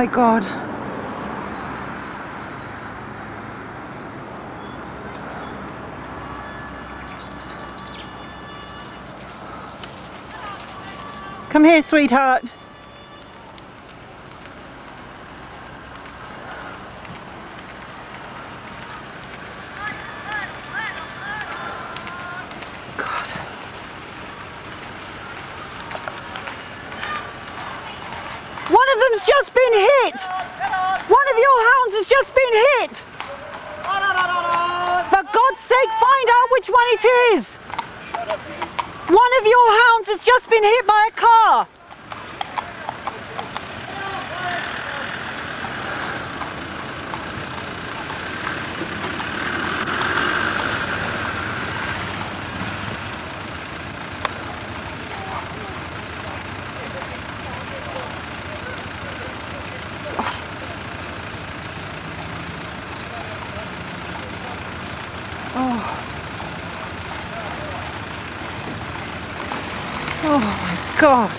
my God. Come here, sweetheart. Has just been hit. One of your hounds has just been hit. For God's sake, find out which one it is. One of your hounds has just been hit by a car. Oh my God.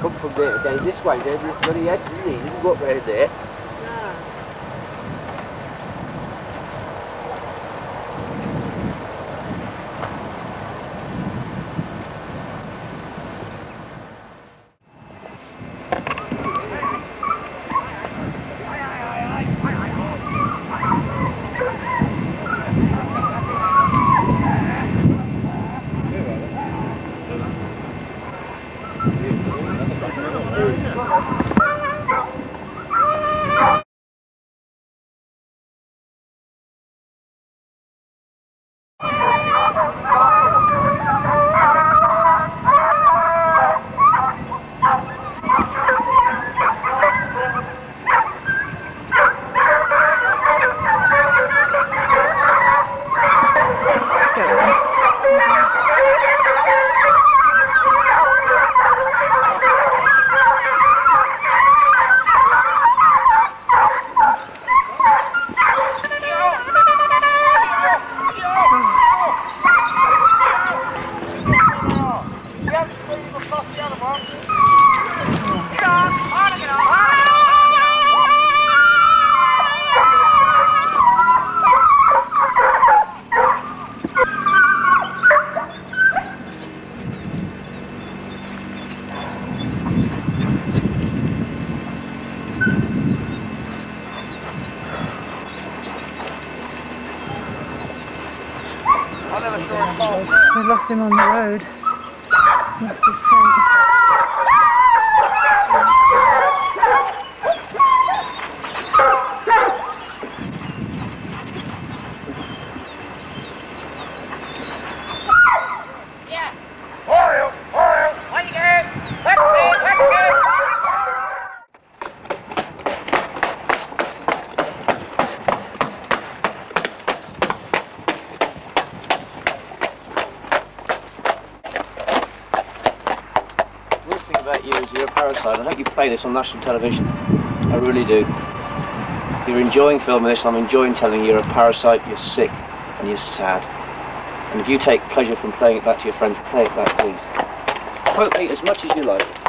Come from there down this way, down this bloody edge, didn't he? He didn't go up round there. We lost him on the road. Lost his scent. Yeah. Oreo, Oreo, what you got? You're a parasite. I hope you play this on national television. I really do. You're enjoying filming this, and I'm enjoying telling you you're a parasite, you're sick, and you're sad. And if you take pleasure from playing it back to your friends, play it back, please. Quote me as much as you like.